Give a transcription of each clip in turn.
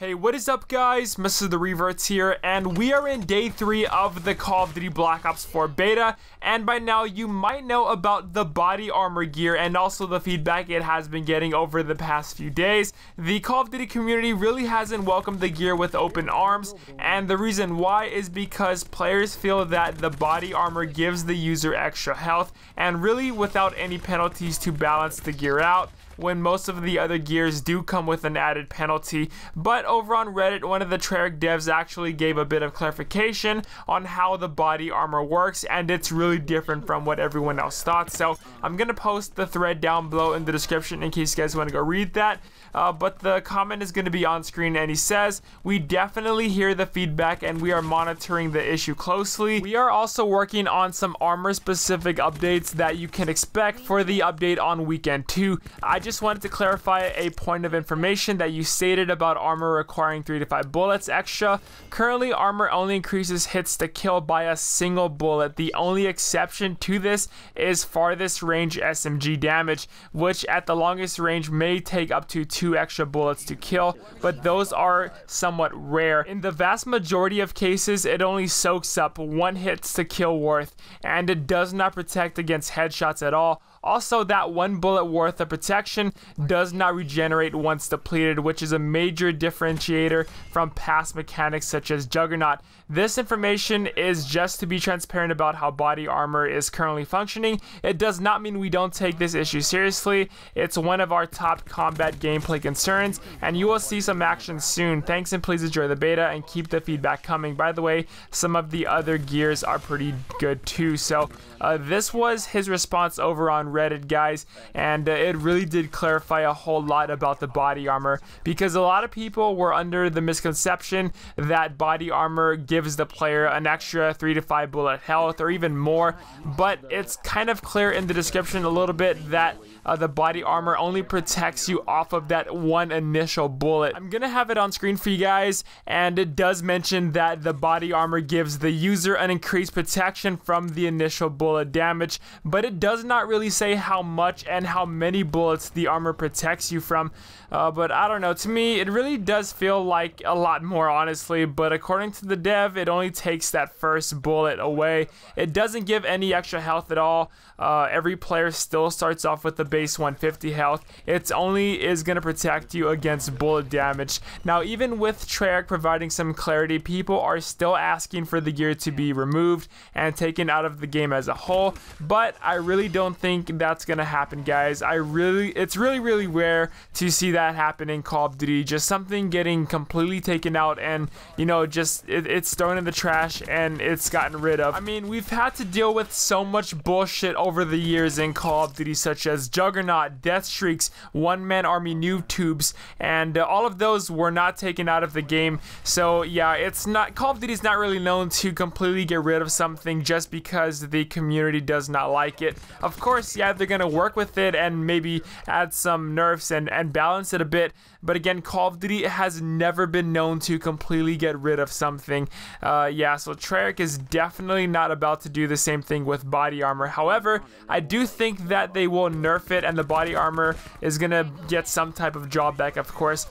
Hey, what is up guys? Mr. The Reverts here, and we are in day 3 of the Call of Duty Black Ops 4 beta, and by now you might know about the body armor gear and also the feedback it has been getting over the past few days. The Call of Duty community really hasn't welcomed the gear with open arms, and the reason why is because players feel that the body armor gives the user extra health, and really without any penalties to balance the gear out, when most of the other gears do come with an added penalty. But over on Reddit, one of the Treyarch devs actually gave a bit of clarification on how the body armor works, and it's really different from what everyone else thought. So I'm gonna post the thread down below in the description in case you guys wanna go read that. But the comment is gonna be on screen, and he says, "We definitely hear the feedback and we are monitoring the issue closely. We are also working on some armor specific updates that you can expect for the update on weekend 2. I just wanted to clarify a point of information that you stated about armor requiring 3 to 5 bullets extra. Currently, armor only increases hits to kill by a single bullet. The only exception to this is farthest range SMG damage, which at the longest range may take up to 2 extra bullets to kill, but those are somewhat rare. In the vast majority of cases, it only soaks up 1 hits to kill worth, and it does not protect against headshots at all. Also, that 1 bullet worth of protection does not regenerate once depleted, which is a major differentiator from past mechanics such as Juggernaut. This information is just to be transparent about how body armor is currently functioning. It does not mean we don't take this issue seriously. It's one of our top combat gameplay concerns, and you will see some action soon. Thanks, and please enjoy the beta and keep the feedback coming." By the way, some of the other gears are pretty good too. So this was his response over on Reddit, guys, and it really did clarify a whole lot about the body armor, because a lot of people were under the misconception that body armor gives the player an extra 3 to 5 bullet health or even more, but it's kind of clear in the description a little bit that the body armor only protects you off of that 1 initial bullet. I'm gonna have it on screen for you guys, and it does mention that the body armor gives the user an increased protection from the initial bullet damage, but it does not really say how much and how many bullets the armor protects you from. But I don't know, to me it really does feel like a lot more, honestly, but according to the dev, it only takes that first bullet away. It doesn't give any extra health at all. Every player still starts off with the base 150 health. It's only is going to protect you against bullet damage. Now, even with Treyarch providing some clarity, people are still asking for the gear to be removed and taken out of the game as a whole, but I really don't think that's going to happen, guys. It's really rare to see that happen in Call of Duty, just something getting completely taken out and, you know, just it's thrown in the trash and it's gotten rid of. I mean, we've had to deal with so much bullshit over the years in Call of Duty, such as Juggernaut, Deathstreaks, One Man Army, Noob Tubes, and all of those were not taken out of the game. So yeah, it's not, Call of Duty's not really known to completely get rid of something just because the community does not like it. Of course, yeah, they're gonna work with it and maybe add some nerfs and balance it a bit, but again, Call of Duty has never been known to completely get rid of something. Yeah, so Treyarch is definitely not about to do the same thing with body armor. However, I do think that they will nerf it, and the body armor is gonna get some type of drawback, of course.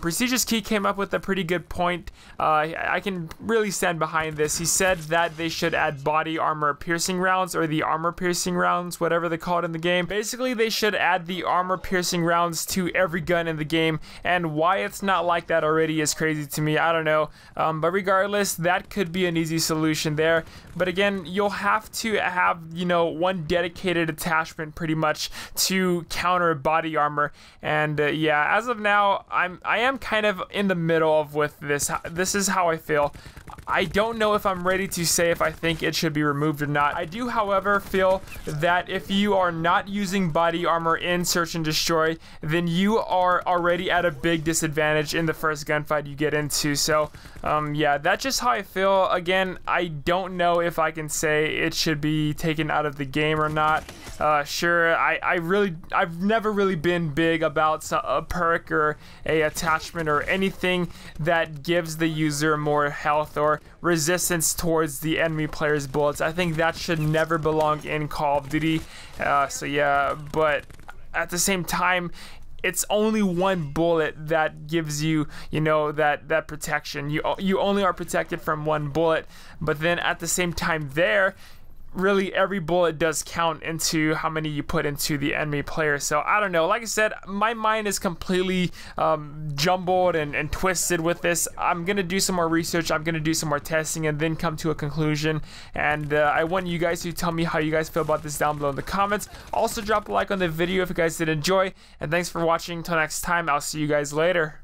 Prestigious Key came up with a pretty good point. I can really stand behind this. He said that they should add body armor piercing rounds, or the armor piercing rounds, whatever they call it in the game. Basically, they should add the armor piercing rounds to every gun in the game, and why it's not like that already is crazy to me. I don't know, but regardless, that could be an easy solution there. But again, you'll have to have, you know, one dedicated attachment pretty much to counter body armor, and yeah, as of now, I am kind of in the middle of with this. This is how I feel. I don't know if I'm ready to say if I think it should be removed or not. I do, however, feel that if you are not using body armor in Search and Destroy, then you are already at a big disadvantage in the first gunfight you get into. So, yeah, that's just how I feel. Again, I don't know if I can say it should be taken out of the game or not. Sure, I've never really been big about a perk or a attachment or anything that gives the user more health or resistance towards the enemy player's bullets. I think that should never belong in Call of Duty. So yeah, but at the same time, it's only one bullet that gives you, you know, that protection. You only are protected from one bullet, but then at the same time there, really every bullet does count into how many you put into the enemy player. So I don't know, like I said, my mind is completely jumbled and twisted with this. I'm gonna do some more research, I'm gonna do some more testing, and then come to a conclusion. And I want you guys to tell me how you guys feel about this down below in the comments. Also drop a like on the video if you guys did enjoy, and thanks for watching. Till next time, I'll see you guys later.